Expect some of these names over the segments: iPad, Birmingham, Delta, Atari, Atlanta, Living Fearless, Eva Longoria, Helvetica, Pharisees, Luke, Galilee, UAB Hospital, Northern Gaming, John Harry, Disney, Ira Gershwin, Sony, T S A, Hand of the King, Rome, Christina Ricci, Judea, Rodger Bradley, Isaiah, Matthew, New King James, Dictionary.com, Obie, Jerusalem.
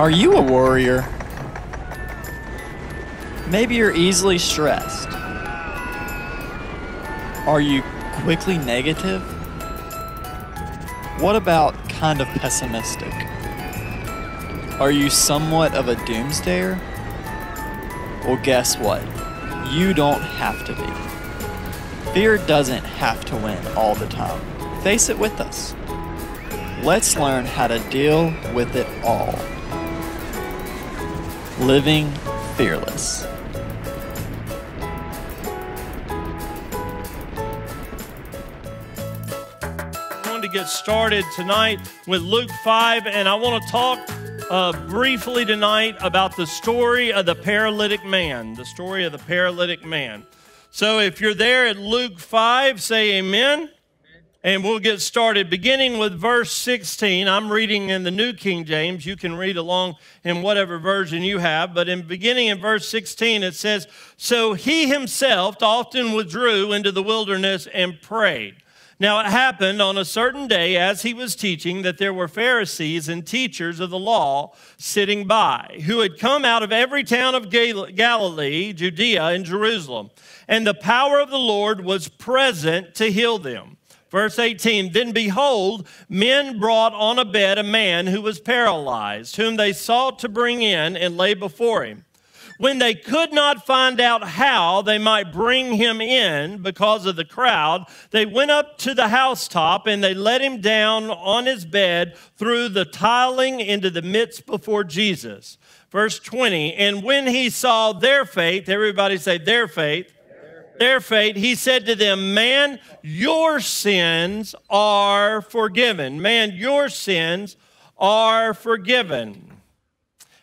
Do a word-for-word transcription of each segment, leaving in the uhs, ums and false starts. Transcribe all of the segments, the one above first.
Are you a worrier? Maybe you're easily stressed. Are you quickly negative? What about kind of pessimistic? Are you somewhat of a doomsdayer? Well, guess what? You don't have to be. Fear doesn't have to win all the time. Face it with us. Let's learn how to deal with it all. Living Fearless. I'm going to get started tonight with Luke five, and I want to talk Uh, briefly tonight about the story of the paralytic man, the story of the paralytic man. So if you're there at Luke five, say amen, and we'll get started. Beginning with verse sixteen, I'm reading in the New King James. You can read along in whatever version you have, but in beginning in verse sixteen, it says, "So he himself often withdrew into the wilderness and prayed. Now it happened on a certain day as he was teaching that there were Pharisees and teachers of the law sitting by, who had come out of every town of Galilee, Judea, and Jerusalem. And the power of the Lord was present to heal them." Verse eighteen, "Then behold, men brought on a bed a man who was paralyzed, whom they sought to bring in and lay before him. When they could not find out how they might bring him in because of the crowd, they went up to the housetop and they let him down on his bed through the tiling into the midst before Jesus." Verse twenty, "And when he saw their faith," everybody say their faith, their faith, their faith "he said to them, 'Man, your sins are forgiven.'" Man, your sins are forgiven.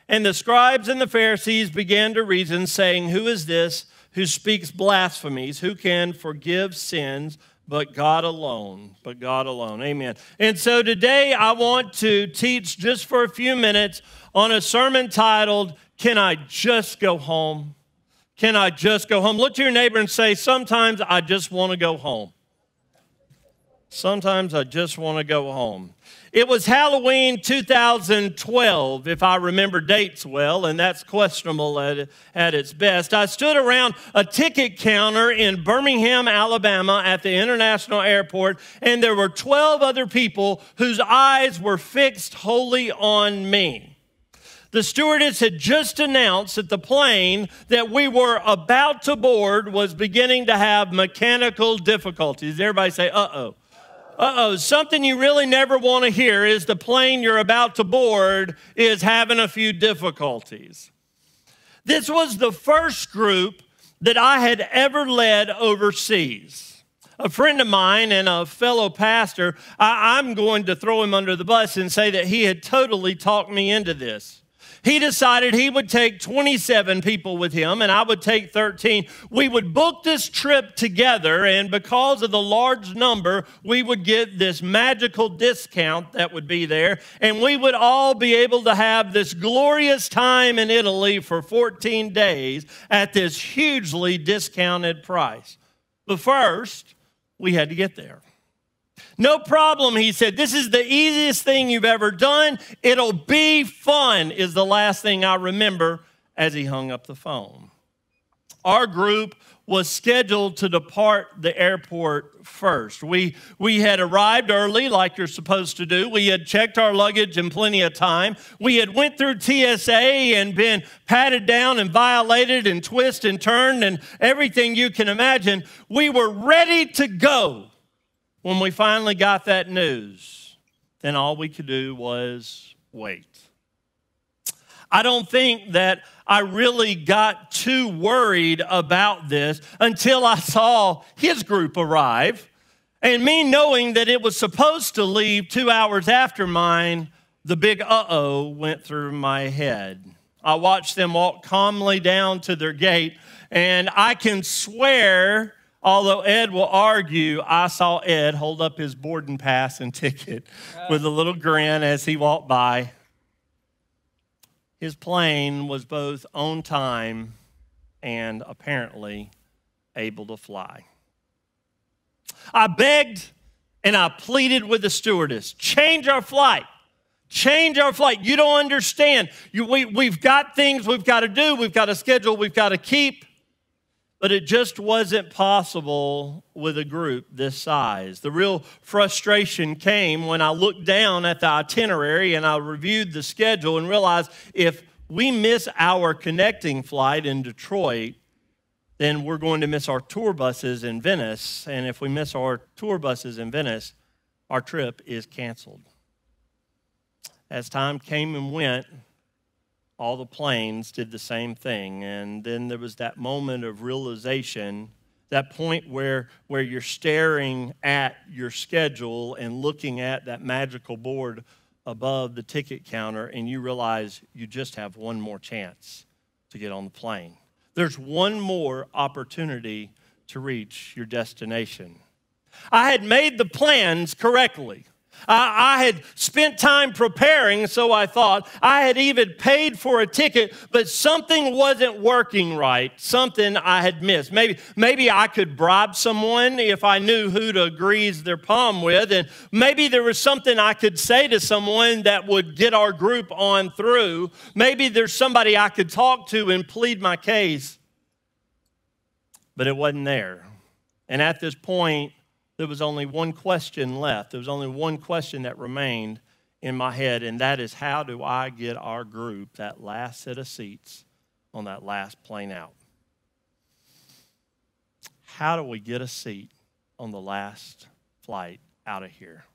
"And the scribes and the Pharisees began to reason, saying, 'Who is this who speaks blasphemies? Who can forgive sins but God alone?'" But God alone. Amen. And so today I want to teach just for a few minutes on a sermon titled, "Can I Just Go Home? Can I Just Go Home?" Look to your neighbor and say, "Sometimes I just want to go home. Sometimes I just want to go home." It was Halloween two thousand twelve, if I remember dates well, and that's questionable at, at its best. I stood around a ticket counter in Birmingham, Alabama at the International Airport, and there were twelve other people whose eyes were fixed wholly on me. The stewardess had just announced that the plane that we were about to board was beginning to have mechanical difficulties. Everybody say, uh-oh. Uh-oh, something you really never want to hear is the plane you're about to board is having a few difficulties. This was the first group that I had ever led overseas. A friend of mine and a fellow pastor, I, I'm going to throw him under the bus and say that he had totally talked me into this. He decided he would take twenty-seven people with him, and I would take thirteen. We would book this trip together, and because of the large number, we would get this magical discount that would be there, and we would all be able to have this glorious time in Italy for fourteen days at this hugely discounted price. But first, we had to get there. "No problem," he said. "This is the easiest thing you've ever done. It'll be fun," is the last thing I remember as he hung up the phone. Our group was scheduled to depart the airport first. We, we had arrived early, like you're supposed to do. We had checked our luggage in plenty of time. We had went through T S A and been patted down and violated and twist and turned and everything you can imagine. We were ready to go. When we finally got that news, then all we could do was wait. I don't think that I really got too worried about this until I saw his group arrive, and me knowing that it was supposed to leave two hours after mine, the big uh-oh went through my head. I watched them walk calmly down to their gate, and I can swear, although Ed will argue, I saw Ed hold up his boarding pass and ticket with a little grin as he walked by. His plane was both on time and apparently able to fly. I begged and I pleaded with the stewardess, "Change our flight. Change our flight. You don't understand. You, we, we've got things we've got to do. We've got a schedule we've got to keep. But it just wasn't possible with a group this size. The real frustration came when I looked down at the itinerary and I reviewed the schedule and realized if we miss our connecting flight in Detroit, then we're going to miss our tour buses in Venice. And if we miss our tour buses in Venice, our trip is canceled. As time came and went, all the planes did the same thing. And then there was that moment of realization, that point where, where you're staring at your schedule and looking at that magical board above the ticket counter, and you realize you just have one more chance to get on the plane. There's one more opportunity to reach your destination. I had made the plans correctly. I had spent time preparing, so I thought. I had even paid for a ticket, but something wasn't working right. Something I had missed. Maybe, maybe I could bribe someone if I knew who to grease their palm with, and maybe there was something I could say to someone that would get our group on through. Maybe there's somebody I could talk to and plead my case, but it wasn't there. And at this point, there was only one question left. There was only one question that remained in my head, and that is, how do I get our group that last set of seats on that last plane out? How do we get a seat on the last flight out of here?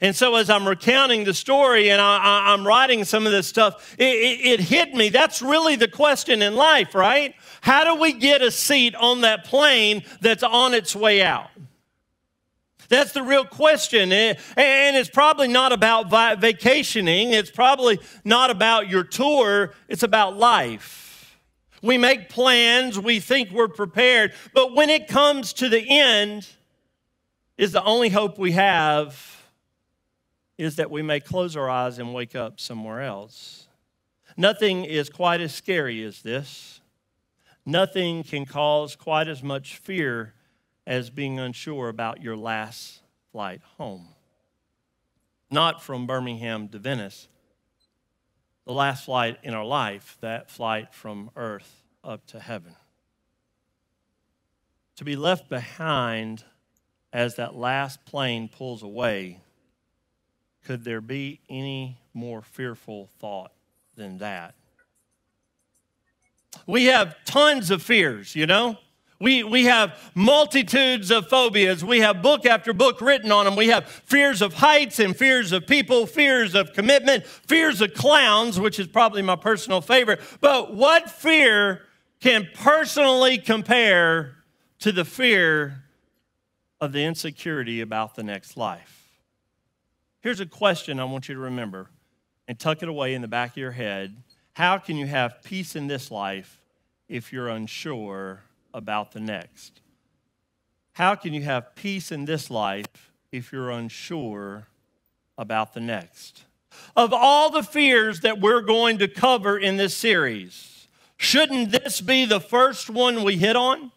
And so as I'm recounting the story and I, I, I'm writing some of this stuff, it, it, it hit me. That's really the question in life, right? How do we get a seat on that plane that's on its way out? That's the real question, and it's probably not about vacationing. It's probably not about your tour. It's about life. We make plans. We think we're prepared, but when it comes to the end, is the only hope we have is that we may close our eyes and wake up somewhere else. Nothing is quite as scary as this. Nothing can cause quite as much fear as being unsure about your last flight home. Not from Birmingham to Venice, the last flight in our life, that flight from earth up to heaven. To be left behind as that last plane pulls away, could there be any more fearful thought than that? We have tons of fears, you know? We, we have multitudes of phobias. We have book after book written on them. We have fears of heights and fears of people, fears of commitment, fears of clowns, which is probably my personal favorite. But what fear can personally compare to the fear of the insecurity about the next life? Here's a question I want you to remember and tuck it away in the back of your head. How can you have peace in this life if you're unsure about the next? How can you have peace in this life if you're unsure about the next? Of all the fears that we're going to cover in this series, shouldn't this be the first one we hit on?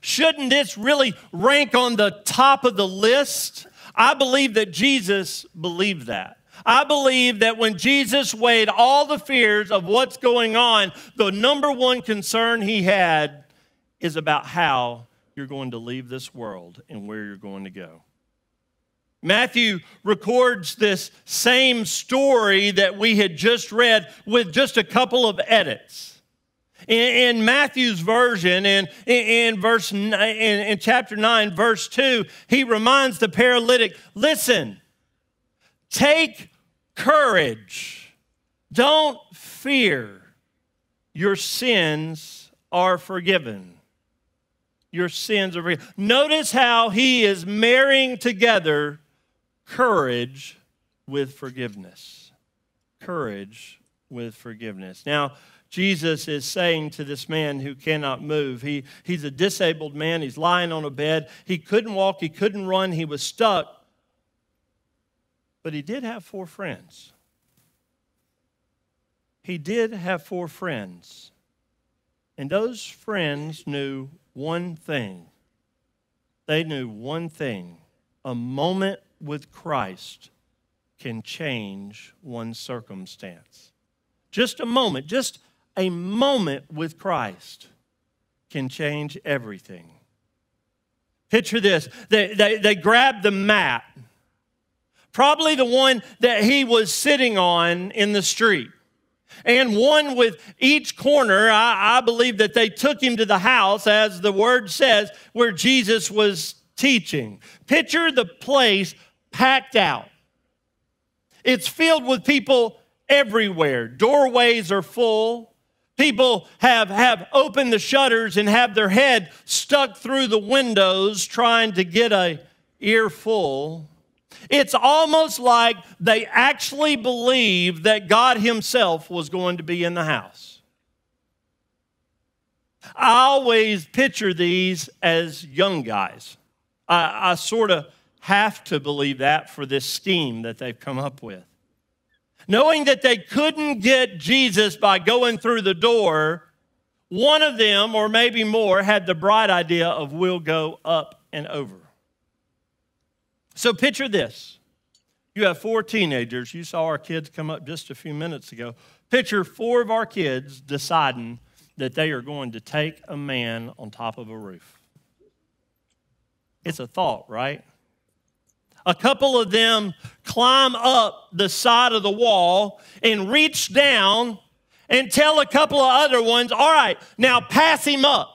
Shouldn't this really rank on the top of the list? I believe that Jesus believed that. I believe that when Jesus weighed all the fears of what's going on, the number one concern he had is about how you're going to leave this world and where you're going to go. Matthew records this same story that we had just read with just a couple of edits. In, in Matthew's version, in, in, verse, in, in chapter nine, verse two, he reminds the paralytic, listen, take courage, don't fear, your sins are forgiven. Your sins are forgiven. Notice how he is marrying together courage with forgiveness. Courage with forgiveness. Now, Jesus is saying to this man who cannot move, he, he's a disabled man, he's lying on a bed, he couldn't walk, he couldn't run, he was stuck, but he did have four friends. He did have four friends, and those friends knew one thing. They knew one thing. A moment with Christ can change one's circumstance. Just a moment, just a moment with Christ can change everything. Picture this, they, they, they grabbed the mat, probably the one that he was sitting on in the street, and one with each corner. I, I believe that they took him to the house, as the word says, where Jesus was teaching. Picture the place packed out. It's filled with people everywhere. Doorways are full. People have, have opened the shutters and have their head stuck through the windows trying to get a earful. It's almost like they actually believed that God himself was going to be in the house. I always picture these as young guys. I, I sort of have to believe that for this scheme that they've come up with. Knowing that they couldn't get Jesus by going through the door, one of them, or maybe more, had the bright idea of we'll go up and over. So picture this. You have four teenagers. You saw our kids come up just a few minutes ago. Picture four of our kids deciding that they are going to take a man on top of a roof. It's a thought, right? A couple of them climb up the side of the wall and reach down and tell a couple of other ones, all right, now pass him up.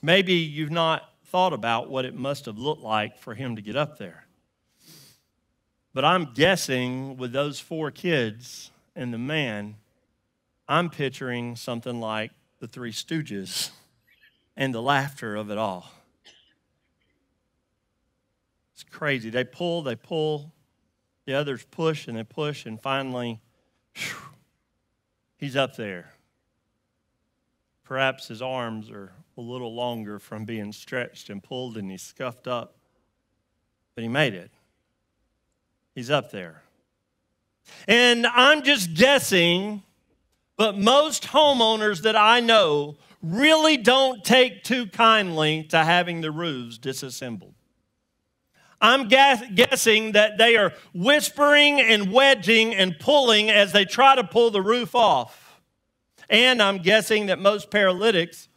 Maybe you've not thought about what it must have looked like for him to get up there. But I'm guessing with those four kids and the man, I'm picturing something like the Three Stooges and the laughter of it all. It's crazy. They pull, they pull. The others push and they push, and finally, whew, he's up there. Perhaps his arms are a little longer from being stretched and pulled, and he's scuffed up, but he made it. He's up there. And I'm just guessing, but most homeowners that I know really don't take too kindly to having the roofs disassembled. I'm guessing that they are whispering and wedging and pulling as they try to pull the roof off. And I'm guessing that most paralytics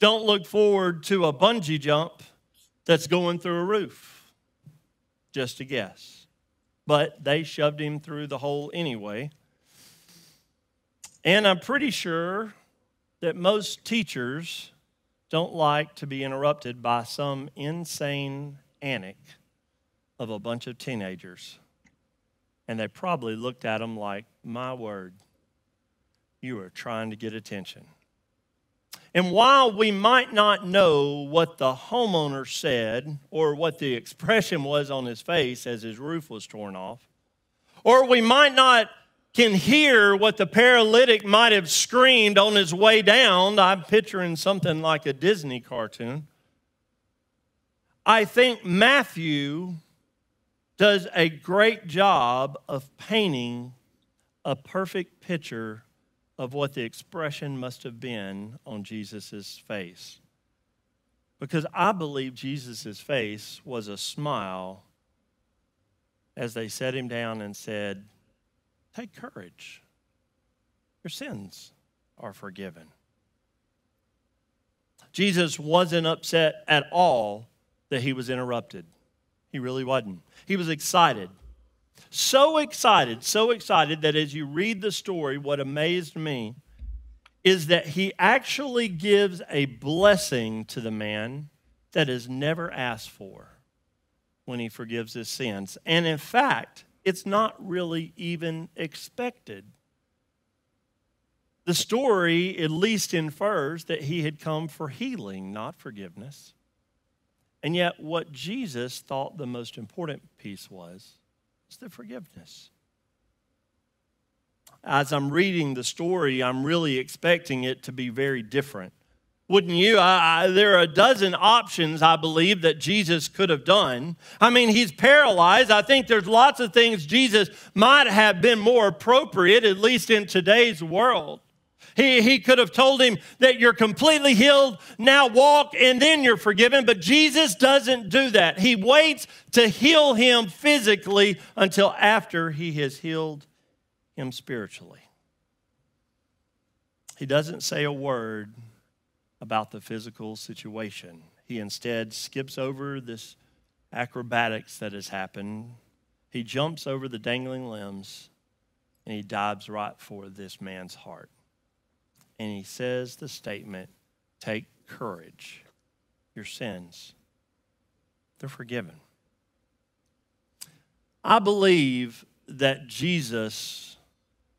don't look forward to a bungee jump that's going through a roof. Just a guess. But they shoved him through the hole anyway. And I'm pretty sure that most teachers don't like to be interrupted by some insane antic of a bunch of teenagers. And they probably looked at him like, my word, you are trying to get attention. And while we might not know what the homeowner said or what the expression was on his face as his roof was torn off, or we might not can hear what the paralytic might have screamed on his way down, I'm picturing something like a Disney cartoon, I think Matthew does a great job of painting a perfect picture of what the expression must have been on Jesus' face. Because I believe Jesus' face was a smile as they set him down and said, take courage. Your sins are forgiven. Jesus wasn't upset at all that he was interrupted. He really wasn't. He was excited. So excited, so excited that as you read the story, what amazed me is that he actually gives a blessing to the man that is never asked for when he forgives his sins. And in fact, it's not really even expected. The story at least infers that he had come for healing, not forgiveness. And yet what Jesus thought the most important piece was, is the forgiveness. As I'm reading the story, I'm really expecting it to be very different. Wouldn't you? I, I, there are a dozen options, I believe, that Jesus could have done. I mean, he's paralyzed. I think there's lots of things Jesus might have been more appropriate, at least in today's world. He, he could have told him that you're completely healed, now walk, and then you're forgiven. But Jesus doesn't do that. He waits to heal him physically until after he has healed him spiritually. He doesn't say a word about the physical situation. He instead skips over this acrobatics that has happened. He jumps over the dangling limbs, and he dives right for this man's heart. And he says the statement, "Take courage. Your sins, they're forgiven." I believe that Jesus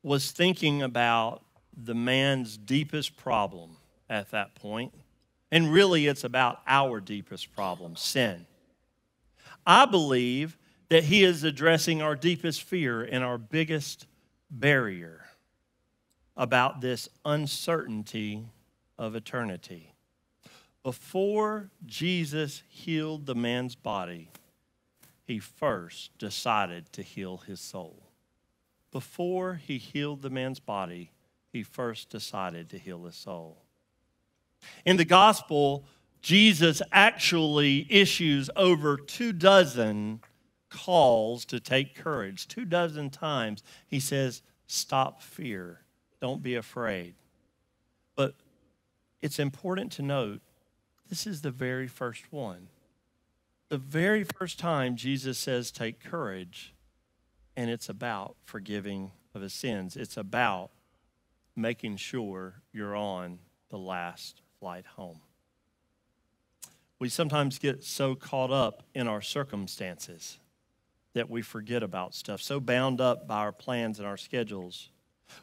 was thinking about the man's deepest problem at that point. And really, it's about our deepest problem, sin. I believe that he is addressing our deepest fear and our biggest barrier about this uncertainty of eternity. Before Jesus healed the man's body, he first decided to heal his soul. Before he healed the man's body, he first decided to heal his soul. In the gospel, Jesus actually issues over two dozen calls to take courage. Two dozen times he says, stop fear, don't be afraid. But it's important to note, this is the very first one. The very first time Jesus says, take courage, and it's about forgiving of his sins. It's about making sure you're on the last flight home. We sometimes get so caught up in our circumstances that we forget about stuff, so bound up by our plans and our schedules.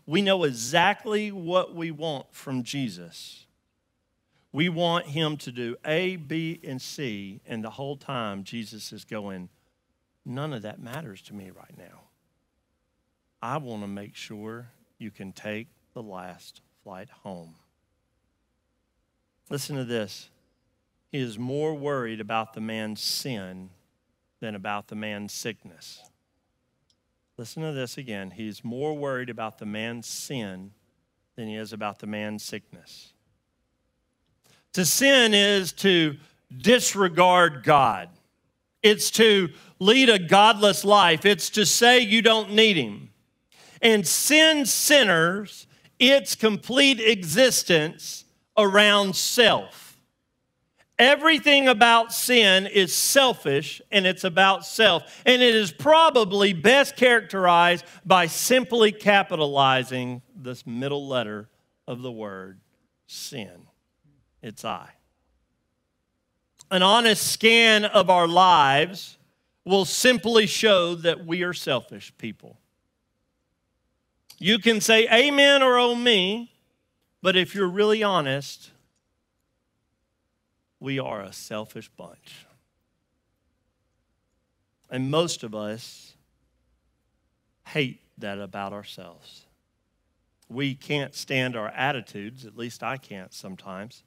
We know exactly what we want from Jesus. We want him to do A, B, and C, and the whole time Jesus is going, none of that matters to me right now. I want to make sure you can take the last flight home. Listen to this. He is more worried about the man's sin than about the man's sickness. Listen to this again. He is more worried about the man's sin than he is about the man's sickness. To sin is to disregard God. It's to lead a godless life. It's to say you don't need him. And sin centers its complete existence around self. Everything about sin is selfish, and it's about self. And it is probably best characterized by simply capitalizing this middle letter of the word, sin. It's I. An honest scan of our lives will simply show that we are selfish people. You can say amen or oh me, but if you're really honest, we are a selfish bunch. And most of us hate that about ourselves. We can't stand our attitudes, at least I can't sometimes.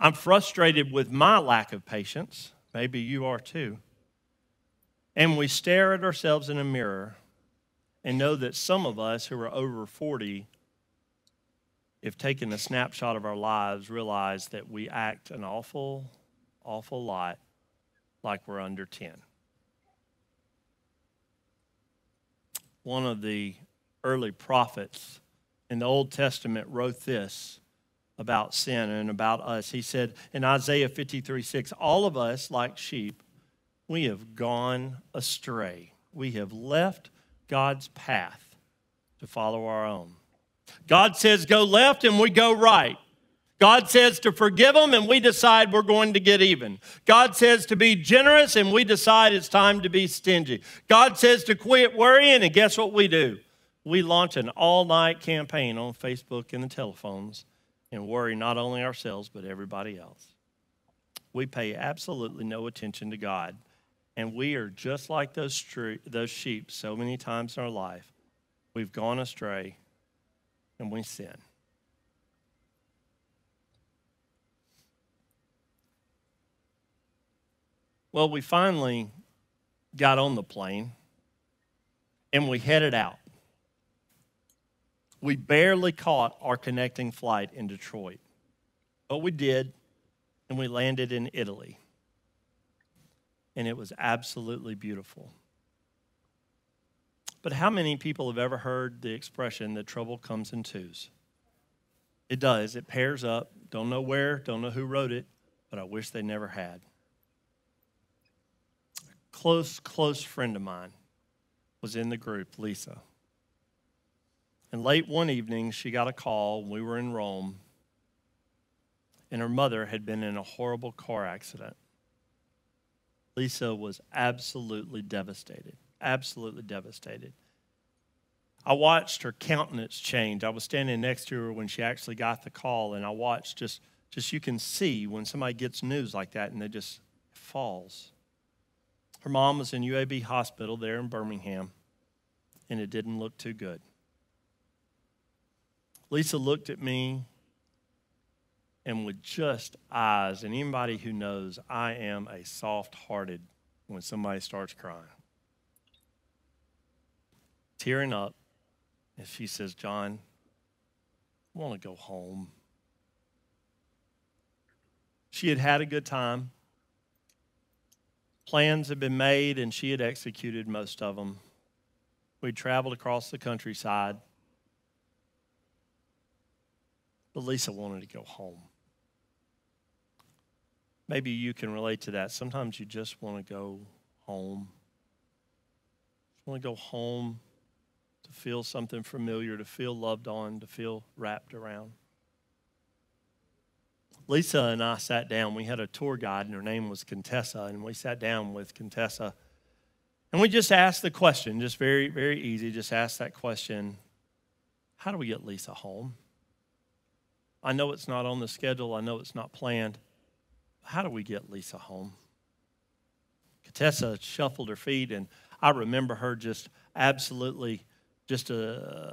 I'm frustrated with my lack of patience. Maybe you are too. And we stare at ourselves in a mirror and know that some of us who are over forty, if taking a snapshot of our lives, realize that we act an awful, awful lot like we're under ten. One of the early prophets in the Old Testament wrote this about sin and about us. He said in Isaiah fifty-three six, all of us, like sheep, we have gone astray. We have left God's path to follow our own. God says go left and we go right. God says to forgive them and we decide we're going to get even. God says to be generous and we decide it's time to be stingy. God says to quit worrying and guess what we do? We launch an all-night campaign on Facebook and the telephones and worry not only ourselves but everybody else. We pay absolutely no attention to God, and we are just like those, those sheep so many times in our life. We've gone astray, and we sin. Well, we finally got on the plane, and we headed out. We barely caught our connecting flight in Detroit, but we did, and we landed in Italy. And it was absolutely beautiful. But how many people have ever heard the expression that trouble comes in twos? It does. It pairs up. Don't know where, don't know who wrote it, but I wish they never had. A close, close friend of mine was in the group, Lisa. And late one evening, she got a call. We were in Rome, and her mother had been in a horrible car accident. Lisa was absolutely devastated, absolutely devastated. I watched her countenance change. I was standing next to her when she actually got the call, and I watched just, just you can see when somebody gets news like that and they just it falls. Her mom was in U A B Hospital there in Birmingham, and it didn't look too good. Lisa looked at me, and with just eyes, and anybody who knows, I am a soft-hearted when somebody starts crying. Tearing up, and she says, "John, I want to go home." She had had a good time. Plans had been made, and she had executed most of them. We traveled across the countryside. But Lisa wanted to go home. Maybe you can relate to that. Sometimes you just want to go home. You want to go home to feel something familiar, to feel loved on, to feel wrapped around. Lisa and I sat down. We had a tour guide, and her name was Contessa, and we sat down with Contessa. And we just asked the question, just very, very easy, just asked that question, how do we get Lisa home? I know it's not on the schedule. I know it's not planned. How do we get Lisa home? Contessa shuffled her feet, and I remember her just absolutely just uh,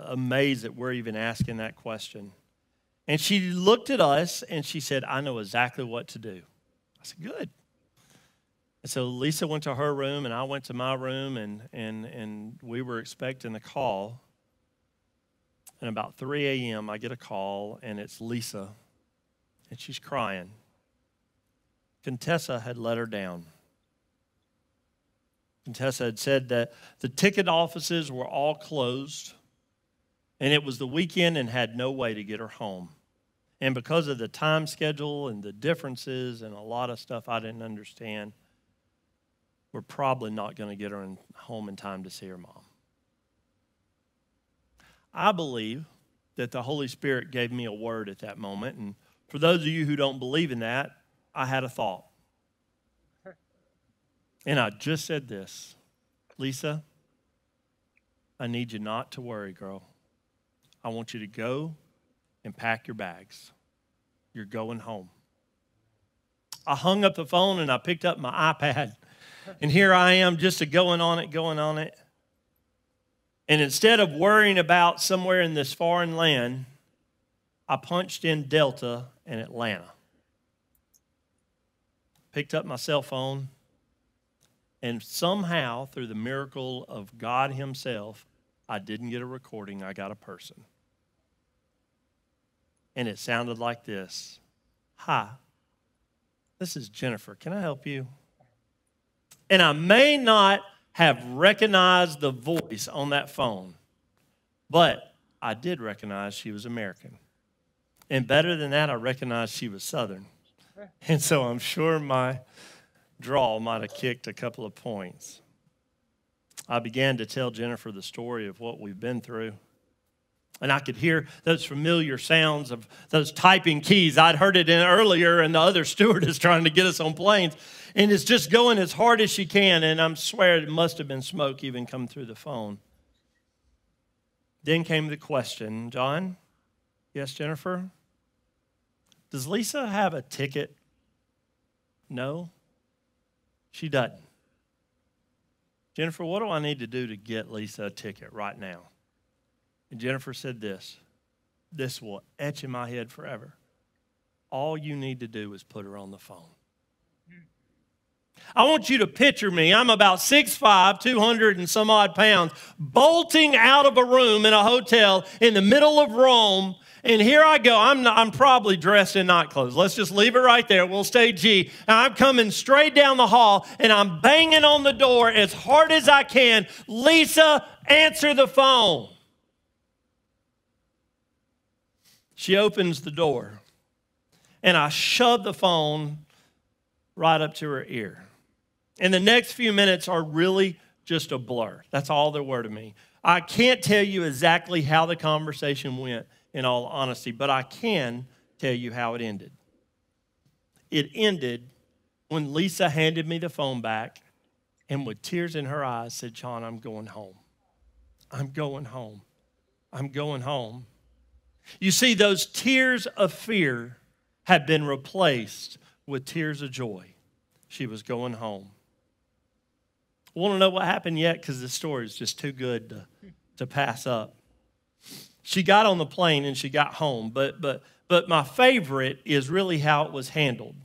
amazed that we're even asking that question. And she looked at us, and she said, "I know exactly what to do." I said, "Good." And so Lisa went to her room, and I went to my room, and, and, and we were expecting the call. And about three a.m., I get a call, and it's Lisa, and she's crying. Contessa had let her down. Contessa had said that the ticket offices were all closed, and it was the weekend and had no way to get her home. And because of the time schedule and the differences and a lot of stuff I didn't understand, we're probably not going to get her in, home in time to see her mom. I believe that the Holy Spirit gave me a word at that moment. And for those of you who don't believe in that, I had a thought. And I just said this, "Lisa, I need you not to worry, girl. I want you to go and pack your bags. You're going home." I hung up the phone and I picked up my iPad. And here I am just a going on it, going on it. And instead of worrying about somewhere in this foreign land, I punched in Delta and Atlanta. Picked up my cell phone, and somehow, through the miracle of God himself, I didn't get a recording, I got a person. And it sounded like this. "Hi, this is Jennifer. Can I help you?" And I may not have recognized the voice on that phone, but I did recognize she was American. And better than that, I recognized she was Southern. And so I'm sure my draw might have kicked a couple of points. I began to tell Jennifer the story of what we've been through. And I could hear those familiar sounds of those typing keys. I'd heard it in earlier, and the other stewardess trying to get us on planes. And it's just going as hard as she can. And I swear it must have been smoke even come through the phone. Then came the question, "John?" "Yes, Jennifer?" "Does Lisa have a ticket?" "No, she doesn't." "Jennifer, what do I need to do to get Lisa a ticket right now?" And Jennifer said this, this will etch in my head forever. "All you need to do is put her on the phone." I want you to picture me. I'm about six five, two hundred and some odd pounds, bolting out of a room in a hotel in the middle of Rome. And here I go. I'm, not, I'm probably dressed in night clothes. Let's just leave it right there. We'll stay G. And I'm coming straight down the hall, and I'm banging on the door as hard as I can. Lisa, answer the phone. She opens the door, and I shove the phone right up to her ear. And the next few minutes are really just a blur. That's all there were to me. I can't tell you exactly how the conversation went, in all honesty, but I can tell you how it ended. It ended when Lisa handed me the phone back and with tears in her eyes said, "John, I'm going home. I'm going home. I'm going home." You see, those tears of fear had been replaced with tears of joy. She was going home. I want to know what happened yet, because this story is just too good to, to pass up. She got on the plane and she got home, but, but, but my favorite is really how it was handled.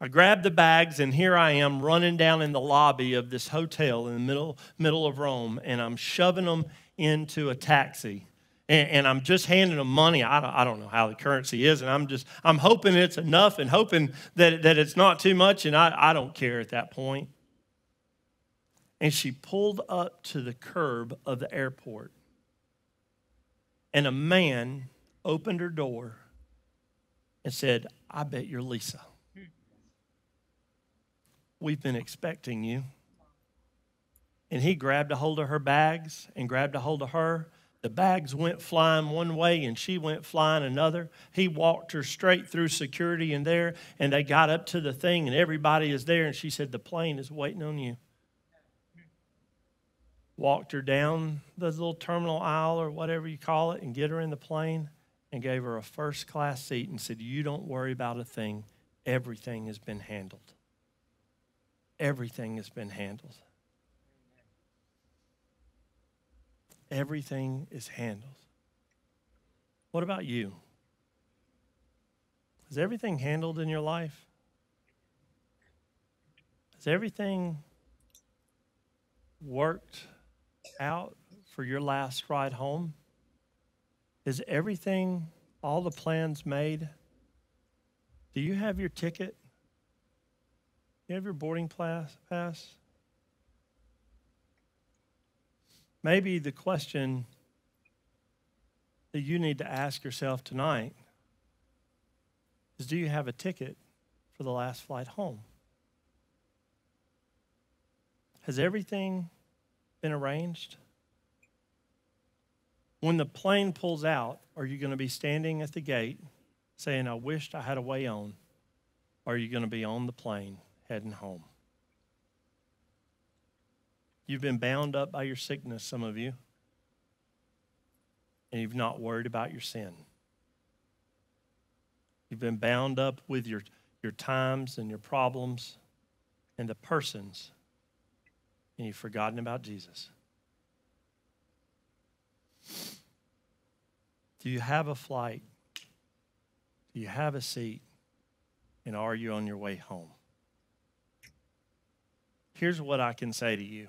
I grabbed the bags, and here I am running down in the lobby of this hotel in the middle, middle of Rome, and I'm shoving them into a taxi, and, and I'm just handing them money. I don't, I don't know how the currency is, and I'm just I'm hoping it's enough and hoping that, that it's not too much, and I, I don't care at that point. And she pulled up to the curb of the airport. And a man opened her door and said, "I bet you're Lisa. We've been expecting you." And he grabbed a hold of her bags and grabbed a hold of her. The bags went flying one way and she went flying another. He walked her straight through security in there, and they got up to the thing, and everybody is there. And she said, "The plane is waiting on you." Walked her down the little terminal aisle or whatever you call it and get her in the plane and gave her a first-class seat and said, "You don't worry about a thing. Everything has been handled. Everything has been handled. Everything is handled." What about you? Is everything handled in your life? Is everything worked out for your last ride home? Is everything, all the plans made? Do you have your ticket? Do you have your boarding pass? Maybe the question that you need to ask yourself tonight is, do you have a ticket for the last flight home? Has everything been arranged? When the plane pulls out, are you going to be standing at the gate saying, "I wished I had a way on"? Or are you going to be on the plane heading home? You've been bound up by your sickness, some of you, and you've not worried about your sin. You've been bound up with your, your times and your problems and the persons, and you've forgotten about Jesus. Do you have a flight? Do you have a seat? And are you on your way home? Here's what I can say to you.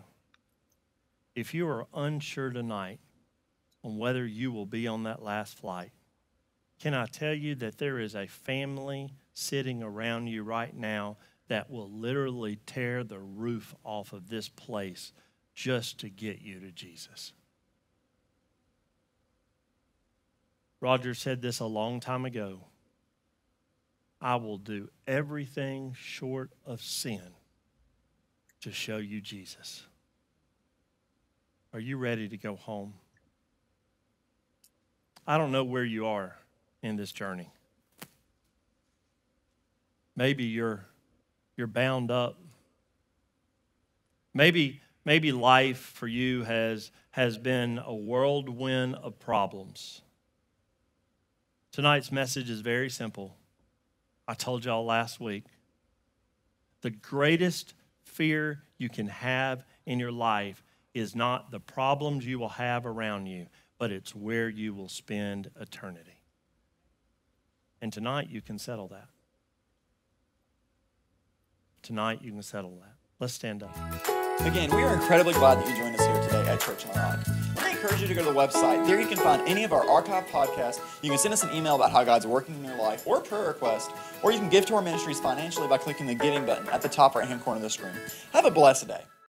If you are unsure tonight on whether you will be on that last flight, can I tell you that there is a family sitting around you right now that will literally tear the roof off of this place just to get you to Jesus? Rodger said this a long time ago. "I will do everything short of sin to show you Jesus." Are you ready to go home? I don't know where you are in this journey. Maybe you're You're bound up. Maybe, maybe life for you has, has been a whirlwind of problems. Tonight's message is very simple. I told y'all last week. The greatest fear you can have in your life is not the problems you will have around you, but it's where you will spend eternity. And tonight you can settle that. tonight you can settle that. Let's stand up. Again, we are incredibly glad that you joined us here today at Church on the Line. I encourage you to go to the website. There you can find any of our archived podcasts. You can send us an email about how God's working in your life or a prayer request, or you can give to our ministries financially by clicking the giving button at the top right-hand corner of the screen. Have a blessed day.